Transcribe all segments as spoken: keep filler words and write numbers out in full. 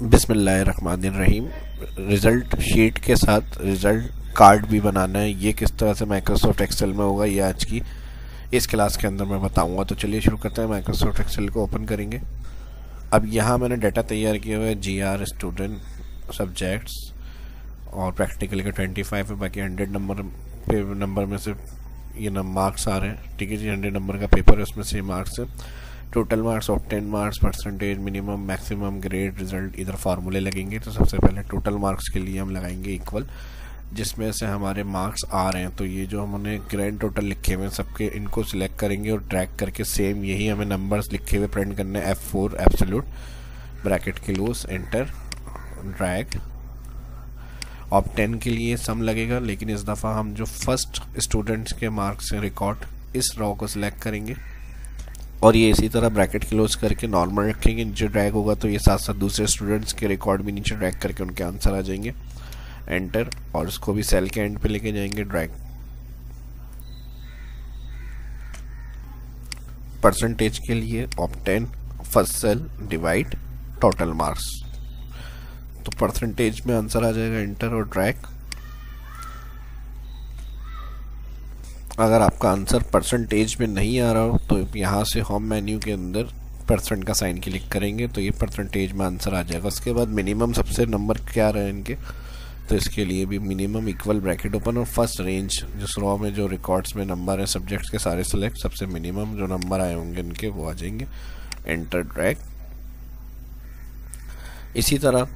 बिस्मिल्लाहिर्रहमानिर्रहीम result sheet के साथ रिज़ल्ट कार्ड भी बनाना है। ये किस तरह से माइक्रोसॉफ्ट एक्सेल में होगा ये आज की इस क्लास के अंदर मैं बताऊंगा। तो चलिए शुरू करते हैं। माइक्रोसॉफ्ट एक्सेल को ओपन करेंगे। अब यहाँ मैंने डाटा तैयार किया हुआ है, जीआर, स्टूडेंट, सब्जेक्ट्स और प्रैक्टिकल के ट्वेंटी फाइव है, बाकी हंड्रेड नंबर पे नंबर में से ये मार्क्स आ रहे हैं। ठीक है जी, हंड्रेड नंबर का पेपर है उसमें से मार्क्स है। Total marks, obtain marks, percentage, minimum, maximum, grade, result, इधर फार्मूले लगेंगे। तो सबसे पहले टोटल मार्क्स के लिए हम लगाएंगे इक्वल जिसमें से हमारे मार्क्स आ रहे हैं। तो ये जो हमने ग्रैंड टोटल लिखे हुए हैं सबके इनको सिलेक्ट करेंगे और ड्रैग करके सेम यही हमें नंबर्स लिखे हुए प्रिंट करने हैं। F four absolute, bracket close, enter, drag. Obtain के लिए सम लगेगा, लेकिन इस दफ़ा हम जो फर्स्ट स्टूडेंट्स के मार्क्स हैं रिकॉर्ड इस रॉ को सिलेक्ट करेंगे और ये इसी तरह ब्रैकेट क्लोज करके नॉर्मल रखेंगे। नीचे ड्रैग होगा तो ये साथ साथ दूसरे स्टूडेंट्स के रिकॉर्ड भी नीचे ड्रैग करके उनके आंसर आ जाएंगे। एंटर और इसको भी सेल के एंड पे लेके जाएंगे। ड्रैग परसेंटेज के लिए obtain first cell divide total marks, तो परसेंटेज में आंसर आ जाएगा एंटर और ड्रैग। अगर आपका आंसर परसेंटेज में नहीं आ रहा हो तो यहाँ से होम मेन्यू के अंदर परसेंट का साइन क्लिक करेंगे तो ये परसेंटेज में आंसर आ जाएगा। उसके बाद मिनिमम सबसे नंबर क्या रहे इनके, तो इसके लिए भी मिनिमम इक्वल ब्रैकेट ओपन और फर्स्ट रेंज जिस रॉ में जो रिकॉर्ड्स में नंबर है सब्जेक्ट्स के सारे सेलेक्ट, सबसे मिनिमम जो नंबर आए होंगे इनके वो आ जाएंगे। Enter drag. इसी तरह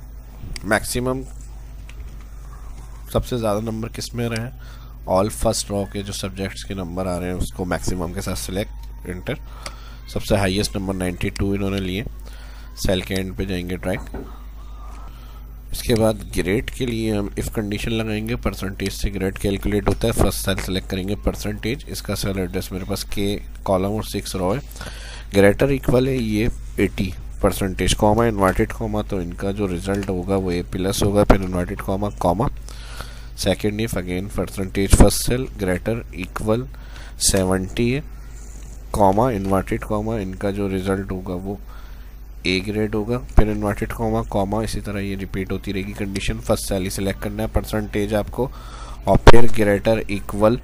मैक्सिमम सबसे ज़्यादा नंबर किस में रहे, ऑल फर्स्ट रॉ के जो सब्जेक्ट्स के नंबर आ रहे हैं उसको मैक्सिमम के साथ सिलेक्ट। एंटर। सबसे हाईएस्ट नंबर नाइन्टी टू इन्होंने लिए, सेल के एंड पे जाएंगे। ड्रैग। इसके बाद ग्रेड के लिए हम इफ कंडीशन लगाएंगे। परसेंटेज से ग्रेड कैलकुलेट होता है, फर्स्ट सेल सेलेक्ट करेंगे परसेंटेज, इसका सेल एड्रेस मेरे पास के कॉलम और सिक्स रॉ है, ग्रेटर इक्वल है ये eighty percentage comma inverted comma, तो इनका जो रिजल्ट होगा वो ए प्लस होगा, फिर inverted comma comma second if again percentage first cell greater equal seventy है कॉमा इन्वर्टेड कॉमा, इनका जो रिजल्ट होगा वो ए ग्रेड होगा, फिर इन्वर्टेड कॉमा कॉमा, इसी तरह ये रिपीट होती रहेगी कंडीशन। फर्स्ट सेल ही सिलेक्ट करना है परसेंटेज आपको और फिर ग्रेटर इक्वल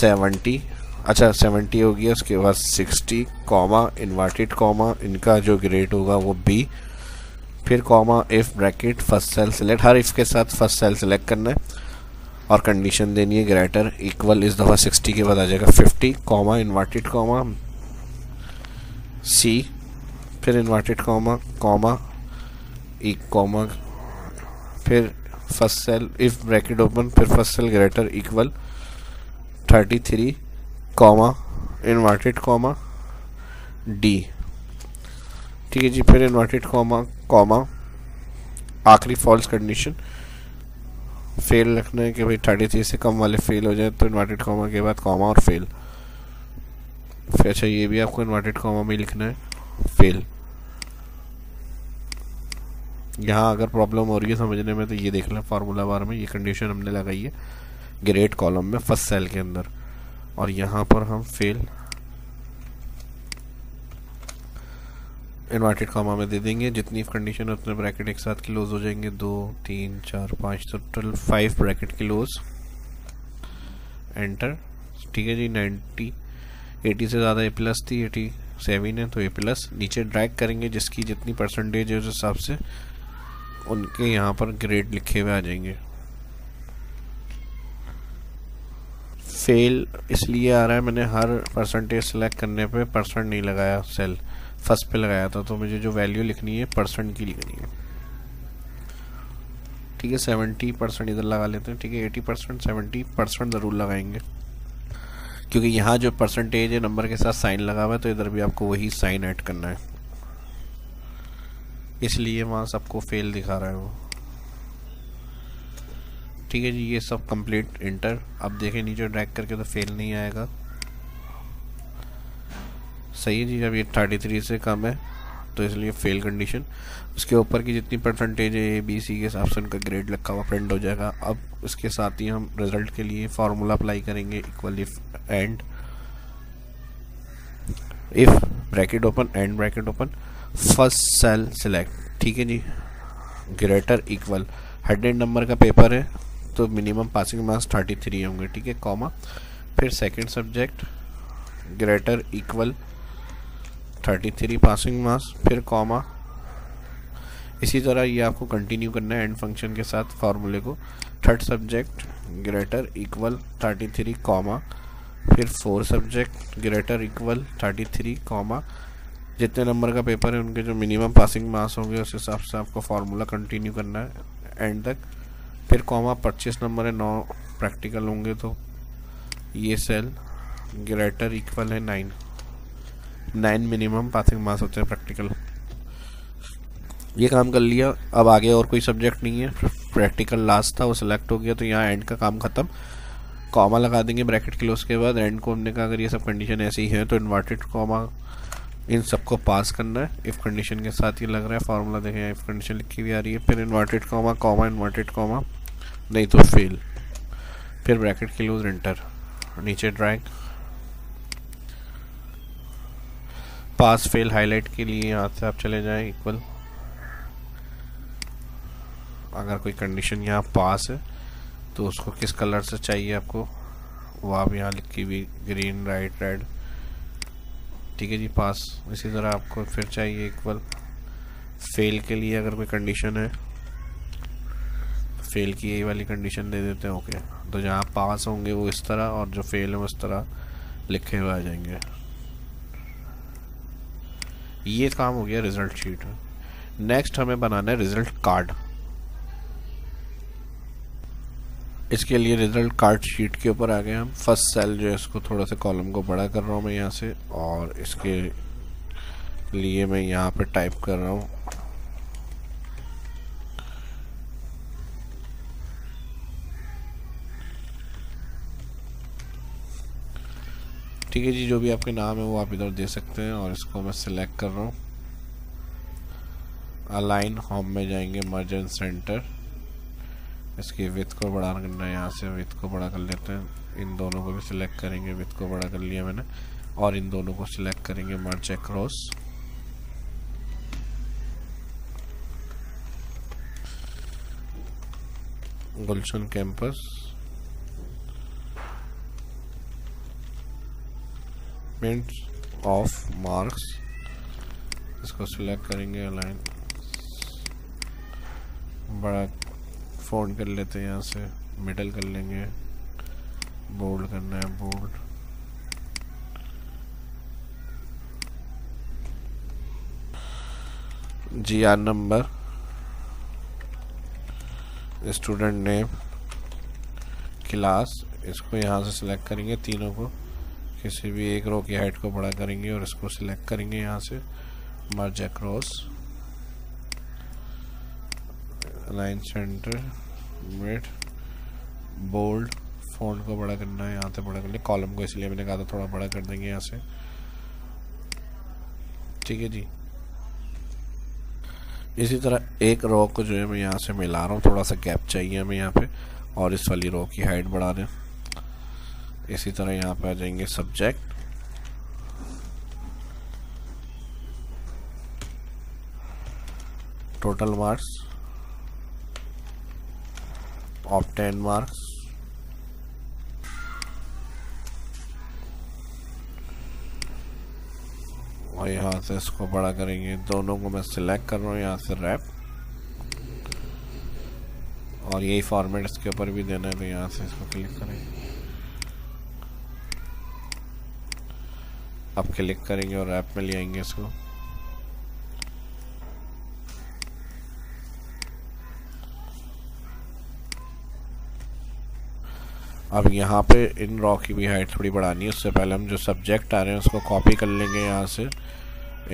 सेवेंटी, अच्छा सेवेंटी हो गया, उसके बाद सिक्सटी कॉमा इन्वर्टेड कॉमा, इनका जो ग्रेड होगा वो बी, फिर comma if bracket first cell select, हर इफ के साथ फर्स्ट सेल सिलेक्ट करना है और कंडीशन देनी है ग्रेटर इक्वल, इस दफ़ा सिक्सटी के बाद आ जाएगा fifty comma inverted comma C, फिर इन्वर्टेड कॉमा कॉमा एक कॉमा, फिर first cell if bracket open, फिर first cell greater equal thirty three comma inverted comma D. ठीक है जी, फिर इन्वर्टेड कॉमा कॉमा आखिरी फॉल्स कंडीशन, फेल रखना है कि भाई थर्टी थ्री से कम वाले फेल हो जाए, तो इन्वर्टेड कॉमा के बाद कॉमा और फेल, फिर अच्छा ये भी आपको इन्वर्टेड कॉमा में लिखना है फेल। यहाँ अगर प्रॉब्लम हो रही है समझने में तो ये देख लें फार्मूला बार में ये कंडीशन हमने लगाई है ग्रेड कॉलम में फर्स्ट सेल के अंदर और यहाँ पर हम फेल इन्वर्टेड कॉमा में दे देंगे। जितनी कंडीशन है उतने ब्रैकेट एक साथ क्लोज हो जाएंगे, दो तीन चार पाँच, total five bracket close. Enter. ठीक है जी, नाइन्टी एटी से ज़्यादा ए प्लस थी, एटी सेवन है तो ए प्लस, नीचे ड्रैग करेंगे जिसकी जितनी परसेंटेज है उस हिसाब से उनके यहाँ पर ग्रेड लिखे हुए आ जाएंगे। फेल इसलिए आ रहा है मैंने हर परसेंटेज सेलेक्ट करने पे परसेंट नहीं लगाया, सेल फर्स्ट पे लगाया था तो मुझे जो वैल्यू लिखनी है परसेंट की लिखनी है। ठीक है, सेवेंटी परसेंट इधर लगा लेते हैं। ठीक है, एटी परसेंट सेवेंटी परसेंट ज़रूर लगाएंगे क्योंकि यहाँ जो परसेंटेज है नंबर के साथ साइन लगा हुआ है तो इधर भी आपको वही साइन ऐड करना है, इसलिए वहाँ सबको फेल दिखा रहा है वो। ठीक है जी, ये सब कंप्लीट। इंटर। अब देखें नीचे ड्रैग करके तो फेल नहीं आएगा, सही है जी। जब ये थर्टी थ्री से कम है तो इसलिए फेल कंडीशन, उसके ऊपर की जितनी परसेंटेज है ए बी सी के हिसाब से उनका ग्रेड लगा हुआ प्रिंट हो जाएगा। अब उसके साथ ही हम रिजल्ट के लिए फार्मूला अप्लाई करेंगे equal if and if bracket open and bracket open first cell select. ठीक है जी, ग्रेटर इक्वल हंड्रेड नंबर का पेपर है तो minimum passing marks thirty three होंगे, ठीक है, कॉमा, फिर second subject greater equal thirty three passing marks, फिर कॉमा। इसी तरह ये आपको कंटिन्यू करना है एंड फंक्शन के साथ फार्मूले को। Third subject greater equal thirty three comma, फिर fourth subject greater equal thirty three comma, जितने नंबर का पेपर है उनके जो मिनिमम पासिंग मार्क्स होंगे उस हिसाब से आपको फार्मूला कंटिन्यू करना है एंड तक, फिर कॉमा। पच्चीस नंबर है, नौ प्रैक्टिकल होंगे तो ये सेल ग्रेटर इक्वल है nine, nine minimum passing marks होते हैं प्रैक्टिकल। ये काम कर लिया, अब आगे और कोई सब्जेक्ट नहीं है, प्रैक्टिकल लास्ट था वो सिलेक्ट हो गया तो यहाँ एंड का काम खत्म। कॉमा लगा देंगे ब्रैकेट क्लोज के बाद, एंड को हमने कहा अगर ये सब कंडीशन ऐसी है तो इन्वर्टेड कॉमा इन सबको पास करना है। इफ़ कंडीशन के साथ ये लग रहा है फार्मूला, देखें इफ़ कंडीशन लिखी हुई आ रही है, फिर inverted comma comma inverted comma, नहीं तो फेल, फिर ब्रैकेट क्लोज एंटर, नीचे ड्रैग। पास फेल हाईलाइट के लिए यहाँ से आप चले जाएं इक्वल, अगर कोई कंडीशन यहाँ पास है तो उसको किस कलर से चाहिए आपको वो आप यहाँ लिखी हुई ग्रीन राइट रेड, ठीक है जी, पास। इसी तरह आपको फिर चाहिए इक्वल, फेल के लिए अगर कोई कंडीशन है, फेल की यही वाली कंडीशन दे देते हैं, ओके, तो जहाँ पास होंगे वो इस तरह और जो फेल है वो इस तरह लिखे हुए आ जाएंगे। ये काम हो गया रिजल्ट शीट। नेक्स्ट हमें बनाना है रिजल्ट कार्ड। इसके लिए रिजल्ट कार्ड शीट के ऊपर आ गए हम। फर्स्ट सेल जो है इसको थोड़ा सा कॉलम को बड़ा कर रहा हूँ मैं यहाँ से, और इसके लिए मैं यहाँ पे टाइप कर रहा हूँ ठीक है जी, जो भी आपके नाम है वो आप इधर दे सकते हैं, और इसको मैं सिलेक्ट कर रहा हूँ। अलाइन होम में जाएंगे, मर्ज एंड सेंटर, इसकी विड्थ को बड़ा करना है, यहाँ से विड्थ को बड़ा कर लेते हैं, इन दोनों को भी सिलेक्ट करेंगे, विड्थ को बड़ा कर लिया मैंने, और इन दोनों को सिलेक्ट करेंगे, merge across. Gulshan campus, print of marks, इसको सिलेक्ट करेंगे, अलाइन बड़ा फोल्ड कर लेते हैं, यहाँ से मिडल कर लेंगे, बोल्ड करना है bold, GR number, student name, class, इसको यहाँ से सिलेक्ट करेंगे तीनों को, किसी भी एक रो की हाइट को बड़ा करेंगे और इसको सिलेक्ट करेंगे यहाँ से, merge across, line centre, mid, bold, font को बड़ा करना है, यहाँ से बड़ा कर लें, कॉलम को इसलिए मैंने कहा था थोड़ा बड़ा कर देंगे यहाँ से, ठीक है जी। इसी तरह एक रो को जो है मैं यहाँ से मिला रहा हूँ, थोड़ा सा गैप चाहिए हमें यहाँ पे, और इस वाली रो की हाइट बढ़ा रहे हैं। इसी तरह यहाँ पे आ जाएंगे subject, total marks, obtain marks, और यहाँ से इसको बड़ा करेंगे, दोनों को मैं सिलेक्ट कर रहा हूँ यहाँ से रैप, और यही फॉर्मेट इसके ऊपर भी देना है, तो यहाँ से इसको क्लिक करेंगे, अब क्लिक करेंगे और रैप में ले आएंगे इसको, अब यहाँ पे इन रॉ की भी हाइट थोड़ी बढ़ानी है। उससे पहले हम जो सब्जेक्ट आ रहे हैं उसको कॉपी कर लेंगे यहाँ से,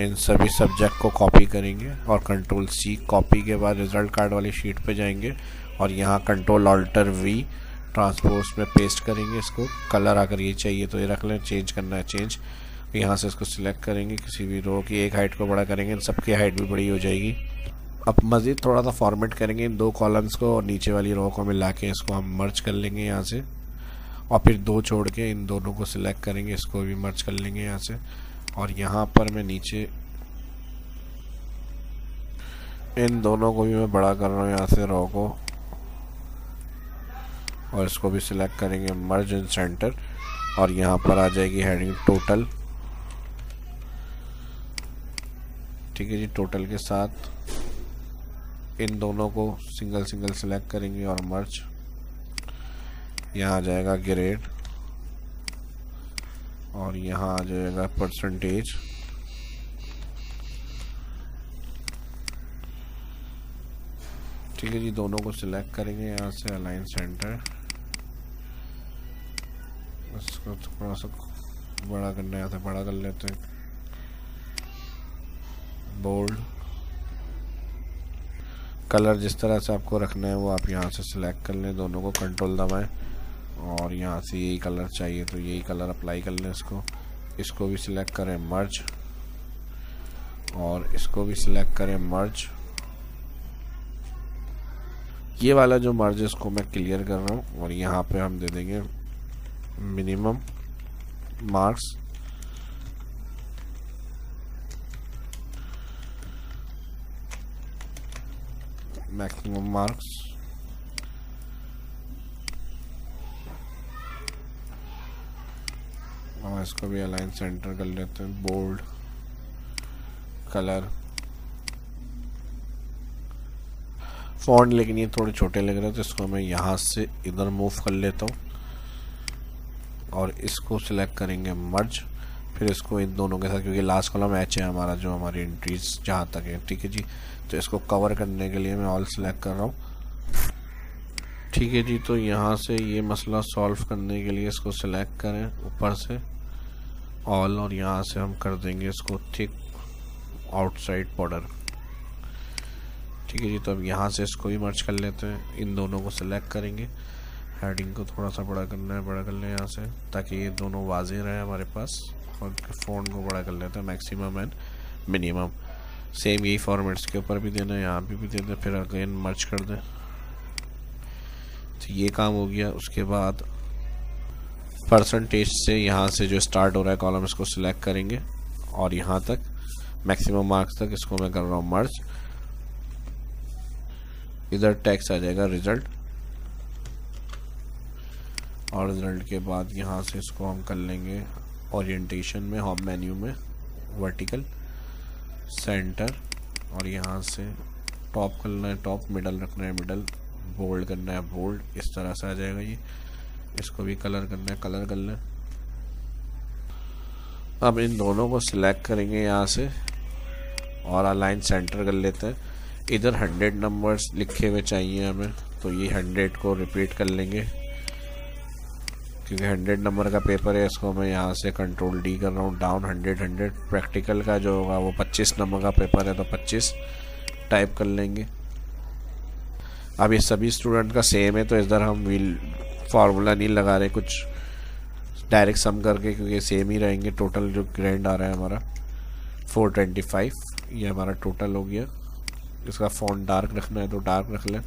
इन सभी सब्जेक्ट को कॉपी करेंगे और कंट्रोल सी, कॉपी के बाद रिजल्ट कार्ड वाली शीट पे जाएंगे और यहाँ कंट्रोल ऑल्टर वी ट्रांसपोज में पेस्ट करेंगे इसको। कलर अगर ये चाहिए तो ये रख लें, चेंज करना है चेंज, यहाँ से इसको सिलेक्ट करेंगे, किसी भी रो की एक हाइट को बड़ा करेंगे, इन सबकी हाइट भी बड़ी हो जाएगी। अब मज़ीद थोड़ा सा फॉर्मेट करेंगे, इन दो कॉलम्स को और नीचे वाली रो को मिला के इसको हम मर्ज कर लेंगे यहाँ से, और फिर दो छोड़ के इन दोनों को सिलेक्ट करेंगे, इसको भी मर्ज कर लेंगे यहाँ से, और यहाँ पर मैं नीचे इन दोनों को भी मैं बड़ा कर रहा हूँ यहाँ से रो को, और इसको भी सिलेक्ट करेंगे मर्ज इन सेंटर, और यहाँ पर आ जाएगी हेडिंग टोटल। ठीक है जी, टोटल के साथ इन दोनों को सिंगल सिंगल सिलेक्ट करेंगे और मर्ज। यहाँ आ जाएगा ग्रेड और यहाँ आ जाएगा परसेंटेज। ठीक है जी, दोनों को सिलेक्ट करेंगे यहाँ से अलाइन सेंटर। इसको थोड़ा सा बड़ा करना है, यहाँ से बड़ा कर लेते हैं, बोल्ड। कलर जिस तरह से आपको रखना है वो आप यहाँ से सिलेक्ट कर लें, दोनों को कंट्रोल दबाएं और यहाँ से यही कलर चाहिए तो यही कलर अप्लाई कर लें। इसको इसको भी सिलेक्ट करें मर्ज और इसको भी सिलेक्ट करें मर्ज। ये वाला जो मर्ज इसको मैं क्लियर कर रहा हूँ और यहाँ पे हम दे देंगे मिनिमम मार्क्स। मैक्सिमम मार्क्स और इसको भी अलाइन सेंटर कर लेते हैं, बोल्ड, कलर, फॉन्ट। लेकिन ये थोड़े छोटे लग रहे हैं तो इसको मैं यहाँ से इधर मूव कर लेता हूँ और इसको सिलेक्ट करेंगे मर्ज। फिर इसको इन दोनों के साथ, क्योंकि लास्ट कॉलम एच है हमारा, जो हमारी एंट्रीज जहाँ तक है। ठीक है जी, तो इसको कवर करने के लिए मैं ऑल सिलेक्ट कर रहा हूँ। ठीक है जी, तो यहाँ से ये मसला सॉल्व करने के लिए इसको सिलेक्ट करें ऊपर से ऑल और यहाँ से हम कर देंगे इसको थिक आउटसाइड बॉर्डर। ठीक है जी, तो अब यहाँ से इसको भी मर्ज कर लेते हैं, इन दोनों को सिलेक्ट करेंगे। हेडिंग को थोड़ा सा बड़ा करना है, बड़ा कर लें यहाँ से ताकि ये दोनों वाज़े रहें हमारे पास। और फ़ॉन्ट को बड़ा कर लेते हैं, मैक्सिमम एंड मिनिमम। सेम यही फॉर्मेट्स के ऊपर भी देना है, यहाँ भी, भी दे दें, फिर अगेन मर्ज कर दें। तो ये काम हो गया। उसके बाद परसेंटेज से यहाँ से जो स्टार्ट हो रहा है कॉलम इसको सिलेक्ट करेंगे और यहाँ तक मैक्सिमम मार्क्स तक इसको मैं कर रहा हूँ मर्ज। इधर टैक्स आ जाएगा रिजल्ट और रिजल्ट के बाद यहाँ से इसको हम कर लेंगे ओरिएंटेशन में, होम मेन्यू में वर्टिकल सेंटर और यहाँ से टॉप करना है टॉप, मिडल रखना है मिडल, बोल्ड करना है बोल्ड। इस तरह से आ जाएगा ये। इसको भी कलर करना है, कलर कर लें। अब इन दोनों को सिलेक्ट करेंगे यहाँ से और अलाइन सेंटर कर लेते हैं। इधर हंड्रेड नंबर्स लिखे हुए चाहिए हमें, तो ये हंड्रेड को रिपीट कर लेंगे क्योंकि हंड्रेड नंबर का पेपर है। इसको मैं यहाँ से कंट्रोल डी कर रहा हूँ, डाउन हंड्रेड हंड्रेड। प्रैक्टिकल का जो होगा वो पच्चीस नंबर का पेपर है तो पच्चीस टाइप कर लेंगे। अब ये सभी स्टूडेंट का सेम है तो इधर हम व्हील फार्मूला नहीं लगा रहे कुछ, डायरेक्ट सम करके, क्योंकि सेम ही रहेंगे। टोटल जो ग्रैंड आ रहा है हमारा फोर ट्वेंटी फाइव, ये हमारा टोटल हो गया। इसका फ़ॉन्ट डार्क रखना है तो डार्क रख लें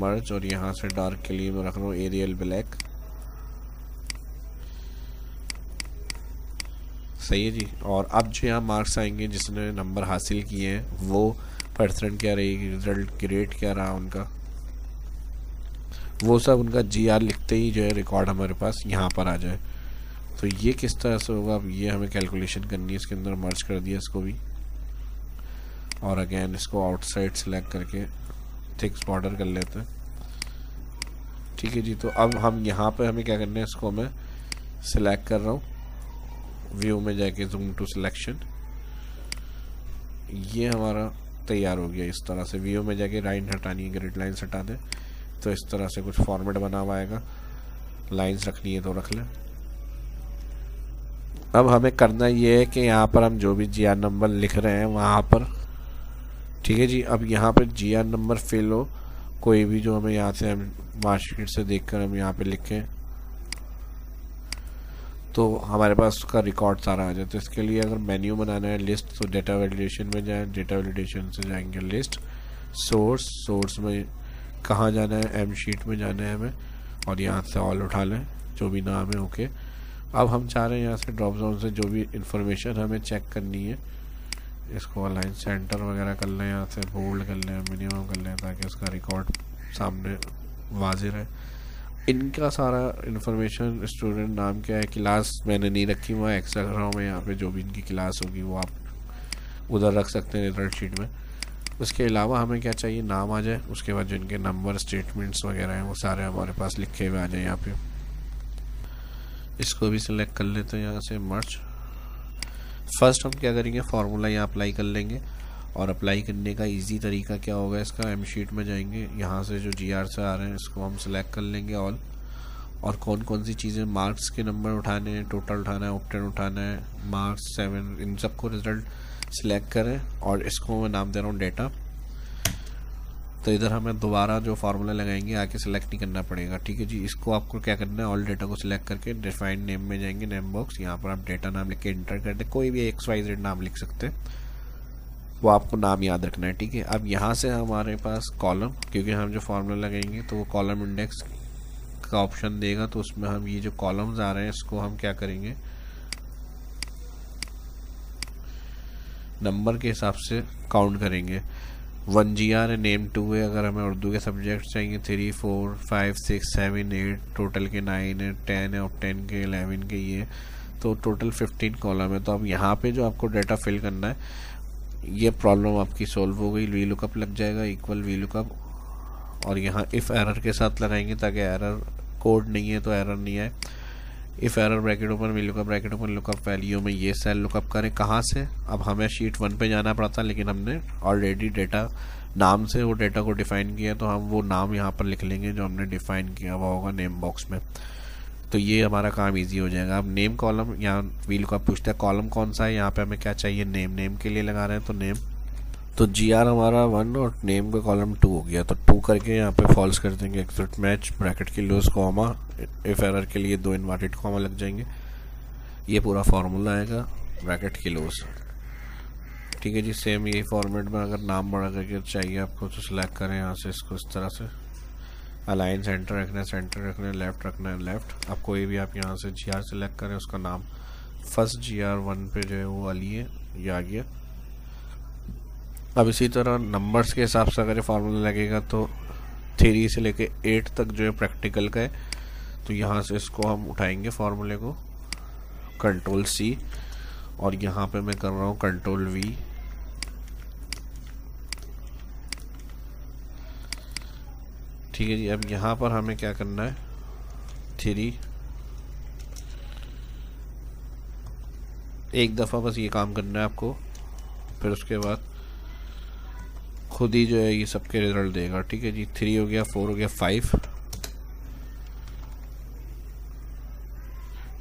मर्ज और यहाँ से डार्क के लिए मैं रख रहा हूँ एरियल ब्लैक। सही है जी। और अब जो यहाँ मार्क्स आएंगे जिसने नंबर हासिल किए हैं वो परसेंट क्या रहेगी, रिजल्ट ग्रेड क्या रहा उनका, वो सब उनका जीआर लिखते ही जो है रिकॉर्ड हमारे पास यहाँ पर आ जाए। तो ये किस तरह से होगा, अब ये हमें कैलकुलेशन करनी है। इसके अंदर मर्ज कर दिया इसको भी और अगेन इसको आउटसाइड सेलेक्ट करके थिक्स बॉर्डर कर लेते हैं। ठीक है जी, तो अब हम यहाँ पे हमें क्या करना है, इसको मैं सिलेक्ट कर रहा हूँ, व्यू में जाके जूम टू सिलेक्शन। ये हमारा तैयार हो गया। इस तरह से व्यू में जाके लाइन हटानी है, ग्रिड लाइन्स हटा दें तो इस तरह से कुछ फॉर्मेट बना हुआ आएगा। लाइन्स रखनी है तो रख लें। अब हमें करना ये है कि यहाँ पर हम जो भी जी आर नंबर लिख रहे हैं वहाँ पर, ठीक है जी, अब यहाँ पर जी आर नंबर फिल हो कोई भी, जो हमें यहाँ से हम मार्कशीट से देखकर हम यहाँ पे लिखें तो हमारे पास उसका रिकॉर्ड सारा आ जाए। तो इसके लिए अगर मेन्यू बनाना है लिस्ट तो डेटा वैलिडेशन में जाएं, डेटा वैलिडेशन से जाएंगे लिस्ट, सोर्स, सोर्स में कहाँ जाना है, एम शीट में जाना है हमें और यहाँ से ऑल उठा लें जो भी नाम है। ओके, अब हम चाह रहे हैं यहाँ से ड्रॉप डाउन से जो भी इंफॉर्मेशन हमें चेक करनी है इसको अलाइन सेंटर वगैरह कर लें, यहाँ से बोल्ड कर लें, मिनिमम कर लें, ताकि इसका रिकॉर्ड सामने वाजिर है। इनका सारा इन्फॉर्मेशन, स्टूडेंट नाम क्या है, क्लास मैंने नहीं रखी, मैं एक्स्ट्रा कर रहा हूँ मैं यहाँ पे, जो भी इनकी क्लास होगी वो आप उधर रख सकते हैं रिजल्ट शीट में। उसके अलावा हमें क्या चाहिए, नाम आ जाए, उसके बाद जो इनके नंबर स्टेटमेंट्स वगैरह हैं वो सारे हमारे पास लिखे हुए आ जाए। यहाँ पे इसको भी सिलेक्ट कर लेते हैं यहाँ से, मर्ज। फर्स्ट हम क्या करेंगे, फार्मूला यहाँ अप्लाई कर लेंगे, और अप्लाई करने का इजी तरीका क्या होगा इसका, एम शीट में जाएंगे, यहाँ से जो जीआर से आ रहे हैं इसको हम सिलेक्ट कर लेंगे ऑल, और कौन कौन सी चीज़ें, मार्क्स के नंबर उठाने हैं, टोटल उठाना है, ऑप्टेन उठाना है, मार्क्स सेवन, इन सबको रिजल्ट सिलेक्ट करें, और इसको मैं नाम दे रहा हूँ डेटा। तो इधर हमें दोबारा जो फार्मूला लगाएंगे आके सिलेक्ट नहीं करना पड़ेगा, ठीक है जी। इसको आपको क्या करना है, ऑल डेटा को सिलेक्ट करके डिफाइन नेम में जाएंगे, नेम बॉक्स, यहाँ पर आप डेटा नाम लिख के इंटर कर दें, कोई भी एक्स वाई जेड नाम लिख सकते हैं, वो आपको नाम याद रखना है, ठीक है। अब यहाँ से हमारे पास कॉलम, क्योंकि हम जो फार्मूला लगाएंगे तो वो कॉलम इंडेक्स का ऑप्शन देगा, तो उसमें हम ये जो कॉलम्स आ रहे हैं इसको हम क्या करेंगे, नंबर के हिसाब से काउंट करेंगे। वन जी आर है, नेम टू है, अगर हमें उर्दू के सब्जेक्ट चाहिए, three four five six seven eight, total के नाइन है, टेन है, और टेन के एलेवन के ये, तो टोटल फिफ्टीन कॉलम है। तो अब यहाँ पे जो आपको डाटा फिल करना है, ये प्रॉब्लम आपकी सॉल्व हो गई। वी लुकअप लग जाएगा, इक्वल वी लुकअप, और यहाँ इफ एरर के साथ लगाएंगे ताकि एरर कोड नहीं है तो एरर नहीं आए। If error bracket open, V lookup bracket open, lookup value में ये सेल लुकअप करें। कहाँ से, अब हमें शीट वन पे जाना पड़ता, लेकिन हमने ऑलरेडी डेटा नाम से वो डेटा को डिफाइन किया, तो हम वो नाम यहाँ पर लिख लेंगे जो हमने डिफाइन किया हुआ होगा नेम बॉक्स में, तो ये हमारा काम इजी हो जाएगा। अब नेम कॉलम, यहाँ वी लुकअप पूछता है कॉलम कौन सा है, यहाँ पे हमें क्या चाहिए, नेम, नेम के लिए लगा रहे हैं तो नेम, तो जीआर हमारा वन और नेम का कॉलम टू हो गया, तो टू करके यहाँ पे फॉल्स कर देंगे, एक्सेप्ट मैच, ब्रैकेट के लूज कॉमा, इफ एरर के लिए दो इन्वर्टेड कॉमा लग जाएंगे, ये पूरा फार्मूला आएगा ब्रैकेट के लूज, ठीक है जी। सेम यही फॉर्मेट में अगर नाम बड़ा करके चाहिए आपको तो सिलेक्ट करें यहाँ से इसको, इस तरह से अलाइन सेंटर रखना है, सेंटर रखना है, लेफ्ट रखना है, लेफ्ट। आप कोई भी आप यहाँ से जी आर सेलेक्ट करें, उसका नाम फर्स्ट जी आर वन पे जो है वो अली है, ये आ गया। अब इसी तरह नंबर्स के हिसाब से अगर ये फार्मूला लगेगा तो थ्री से लेके एट तक जो है प्रैक्टिकल का है, तो यहाँ से इसको हम उठाएंगे फार्मूले को, कंट्रोल सी, और यहाँ पे मैं कर रहा हूँ कंट्रोल वी, ठीक है जी। अब यहाँ पर हमें क्या करना है, थ्री, एक दफ़ा बस ये काम करना है आपको, फिर उसके बाद खुद ही जो है ये सबके रिजल्ट देगा, ठीक है जी। थ्री हो गया, फोर हो गया, फाइव,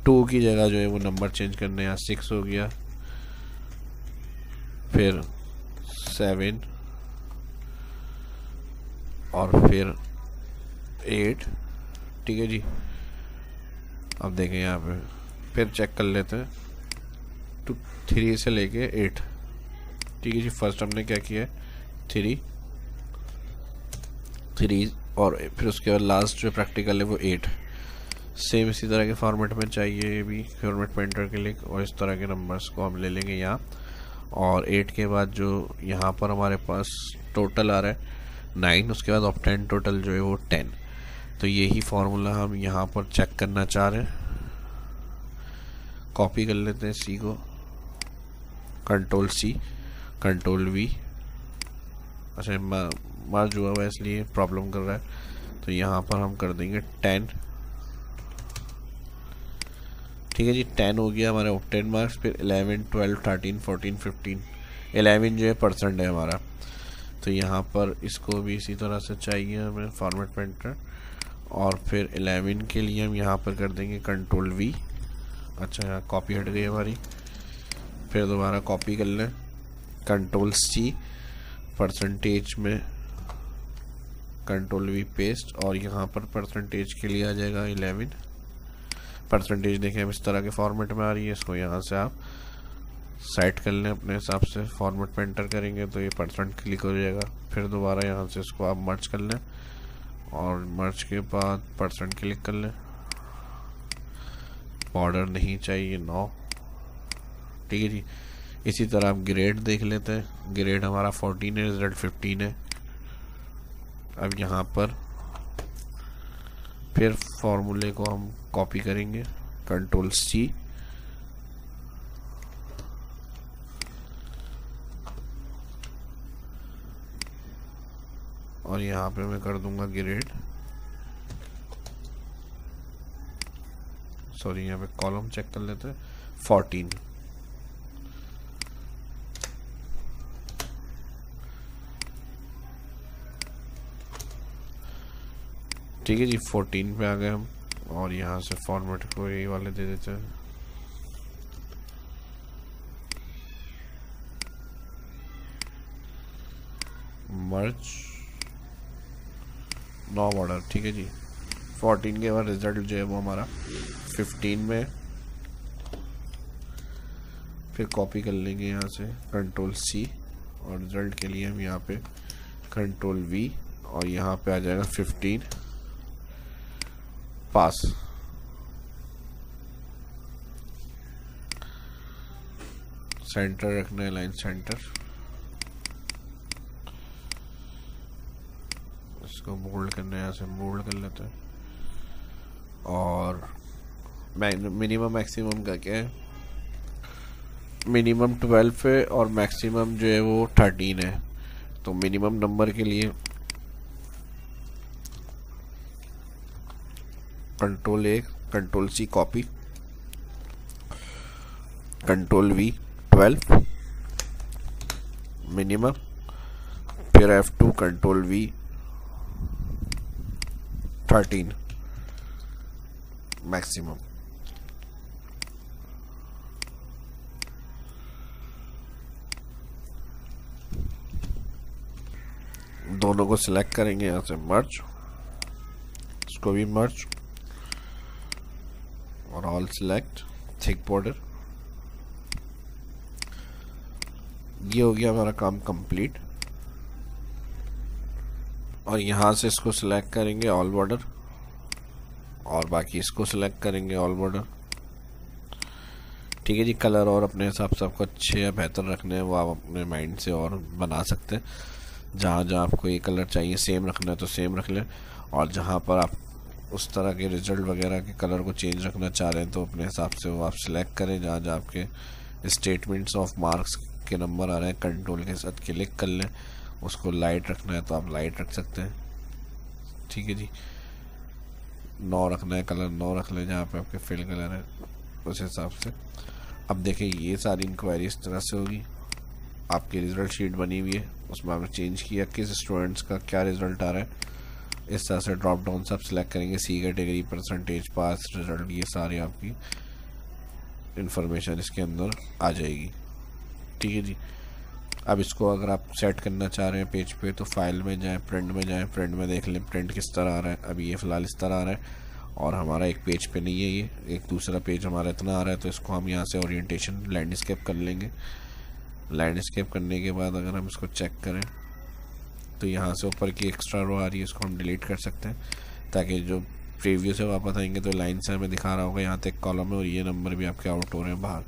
टू की जगह जो है वो नंबर चेंज करना है, यहाँ सिक्स हो गया, फिर सेवन, और फिर एट, ठीक है जी। अब देखें यहाँ पे फिर चेक कर लेते हैं, तो थ्री से लेके एट, ठीक है जी। फर्स्ट हमने क्या किया है, थ्री थ्री और फिर उसके बाद लास्ट जो प्रैक्टिकल है वो एट। सेम इसी तरह के फॉर्मेट में चाहिए भी, फॉर्मेट पेंटर के लिए, और इस तरह के नंबर्स को हम ले लेंगे यहाँ, और एट के बाद जो यहाँ पर हमारे पास टोटल आ रहा है नाइन, उसके बाद ऑब्टेन टोटल जो है वो टेन। तो यही फार्मूला हम यहाँ पर चेक करना चाह रहे हैं, कॉपी कर लेते हैं सी को, कंट्रोल सी, कंट्रोल वी, अच्छा मर्ज हुआ हुआ है इसलिए प्रॉब्लम कर रहा है, तो यहाँ पर हम कर देंगे टेन, ठीक है जी। टेन हो गया हमारे ऑब्टेन मार्क्स, फिर eleven, twelve, thirteen, fourteen, fifteen, eleven जो है परसेंट है हमारा, तो यहाँ पर इसको भी इसी तरह से चाहिए हमें फॉर्मेट पेंटर, और फिर इलेवन के लिए हम यहाँ पर कर देंगे कंट्रोल वी, अच्छा यहाँ कॉपी हट गई हमारी, फिर दोबारा कॉपी कर लें, कंट्रोल सी, परसेंटेज में कंट्रोल वी पेस्ट, और यहाँ पर परसेंटेज के लिए आ जाएगा इलेवन, परसेंटेज देखें अब इस तरह के फॉर्मेट में आ रही है, इसको यहाँ से आप सेट कर लें अपने हिसाब से, फॉर्मेट पे एंटर करेंगे तो ये परसेंट क्लिक हो जाएगा, फिर दोबारा यहाँ से इसको आप मर्ज कर लें, और मर्ज के बाद परसेंट क्लिक कर लें, बॉर्डर नहीं चाहिए नौ, ठीक है जी। इसी तरह आप ग्रेड देख लेते हैं, ग्रेड हमारा फोर्टीन है, रिजल्ट फिफ्टीन है। अब यहाँ पर फिर फॉर्मूले को हम कॉपी करेंगे, कंट्रोल सी, और यहाँ पे मैं कर दूंगा ग्रेड, सॉरी यहाँ पे कॉलम चेक कर लेते हैं, फोर्टीन। ठीक है जी, फोर्टीन पे आ गए हम, और यहाँ से फॉर्मेट को यही वाले दे देते हैं। मर्ज नॉ ऑर्डर, ठीक है जी। फोर्टीन के बाद रिजल्ट जो है वो हमारा फिफ्टीन में, फिर कॉपी कर लेंगे यहाँ से कंट्रोल सी, और रिजल्ट के लिए हम यहाँ पे कंट्रोल वी, और यहाँ पे आ जाएगा फिफ्टीन, पास। सेंटर रखना है, लाइन सेंटर, इसको मोल्ड करना है, यहाँ से मोल्ड कर लेते हैं, और मिनिमम मैक्सिमम का क्या है, मिनिमम ट्वेल्व है और मैक्सिमम जो है वो थर्टीन है। तो मिनिमम नंबर के लिए control A, control C copy, control V twelve minimum, फिर F two control V thirteen maximum. दोनों को सिलेक्ट करेंगे यहाँ से, मर्ज, इसको भी मर्ज, और ऑल सिलेक्ट, थिक बॉर्डर। ये हो गया हमारा काम कंप्लीट, और यहाँ से इसको सिलेक्ट करेंगे ऑल बॉर्डर, और बाकी इसको सिलेक्ट करेंगे ऑल बॉर्डर। ठीक है जी, कलर और अपने हिसाब से आपको अच्छे या बेहतर रखने हैं वो आप अपने माइंड से और बना सकते हैं। जहाँ जहाँ आपको ये कलर चाहिए सेम रखना है तो सेम रख लें, और जहाँ पर आप उस तरह के रिजल्ट वगैरह के कलर को चेंज रखना चाह रहे हैं तो अपने हिसाब से वो आप सिलेक्ट करें। जहाँ जहाँ आपके स्टेटमेंट्स ऑफ मार्क्स के नंबर आ रहे हैं कंट्रोल के साथ क्लिक कर लें। उसको लाइट रखना है तो आप लाइट रख सकते हैं। ठीक है जी, नौ रखना है कलर नौ रख लें जहाँ पे आपके फिल कलर है उस हिसाब से। अब देखें ये सारी इंक्वायरी इस तरह से होगी। आपकी रिज़ल्ट शीट बनी हुई है, उसमें आपने चेंज किया किस स्टूडेंट्स का क्या रिज़ल्ट आ रहा है। इस तरह से ड्रॉप डाउन सब सिलेक्ट करेंगे, C category, percentage, pass, result, ये सारी आपकी इन्फॉर्मेशन इसके अंदर आ जाएगी। ठीक है जी, अब इसको अगर आप सेट करना चाह रहे हैं पेज पे तो फाइल में जाएं, प्रिंट में जाएं, प्रिंट में देख लें प्रिंट किस तरह आ रहा है। अब ये फ़िलहाल इस तरह आ रहा है और हमारा एक पेज पे नहीं है, ये एक दूसरा पेज हमारा इतना आ रहा है। तो इसको हम यहाँ से ओरिएंटेशन लैंडस्केप कर लेंगे। लैंडस्केप करने के बाद अगर हम इसको चेक करें तो यहाँ से ऊपर की एक्स्ट्रा रो आ रही है, इसको हम डिलीट कर सकते हैं ताकि जो प्रीव्यू है वापस आएंगे तो लाइन से हमें दिखा रहा होगा यहाँ तक कॉलम है और ये नंबर भी आपके आउट हो रहे हैं बाहर।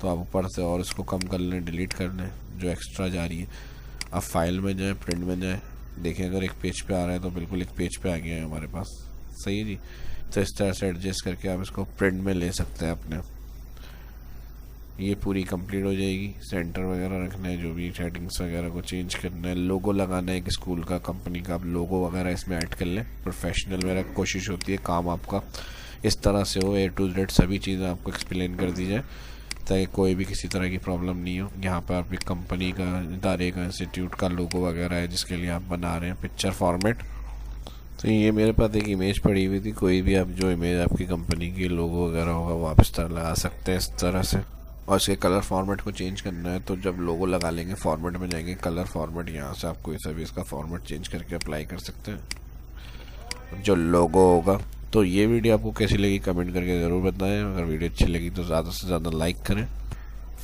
तो आप ऊपर से और इसको कम कर लें, डिलीट कर लें जो एक्स्ट्रा जा रही है। अब फाइल में जाएं, प्रिंट में जाएं, देखें अगर एक पेज पे आ रहा है तो बिल्कुल एक पेज पे आ गया है हमारे पास। सही है जी, तो इस तरह से एडजस्ट करके आप इसको प्रिंट में ले सकते हैं अपने। ये पूरी कंप्लीट हो जाएगी। सेंटर वगैरह रखना है, जो भी सेटिंग्स वगैरह को चेंज करना है, लोगो लगाना है एक स्कूल का, कंपनी का, आप लोगो वगैरह इसमें ऐड कर लें। प्रोफेशनल मेरा कोशिश होती है काम आपका इस तरह से हो, ए टू जेड सभी चीज़ें आपको एक्सप्लेन कर दी जाए ताकि कोई भी किसी तरह की प्रॉब्लम नहीं हो। यहाँ पर आप एक कंपनी का, इदारे का, इंस्टीट्यूट का लोगो वगैरह है जिसके लिए आप बना रहे हैं पिक्चर फॉर्मेट। तो ये मेरे पास एक इमेज पड़ी हुई थी, कोई भी आप जो इमेज आपकी कंपनी की लोगो वगैरह होगा वो आप इस तरह लगा सकते हैं इस तरह से। और इसके कलर फॉर्मेट को चेंज करना है तो जब लोगो लगा लेंगे फॉर्मेट में जाएंगे, कलर फॉर्मेट, यहाँ से आप कोई सा भी इसका फॉर्मेट चेंज करके अप्लाई कर सकते हैं जो लोगो होगा। तो ये वीडियो आपको कैसी लगी कमेंट करके ज़रूर बताएं। अगर वीडियो अच्छी लगी तो ज़्यादा से ज़्यादा लाइक करें।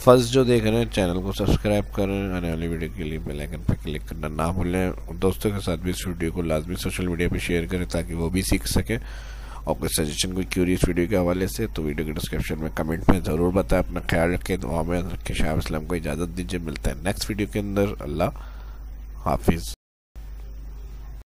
फर्स्ट जो देख रहे हैं चैनल को सब्सक्राइब करें। आने वाली वीडियो के लिए बेल आइकन पर क्लिक करना ना भूलें। दोस्तों के साथ भी इस वीडियो को लाजमी सोशल मीडिया पर शेयर करें ताकि वो भी सीख सकें। और कोई सजेशन कोई क्यूरी इस वीडियो के हवाले से तो वीडियो के डिस्क्रिप्शन में कमेंट में ज़रूर बताएं। अपना ख्याल रखें, दुआ में रखें, शाह इस्लाम को इजाज़त दीजिए। मिलते हैं नेक्स्ट वीडियो के अंदर। अल्लाह हाफिज़।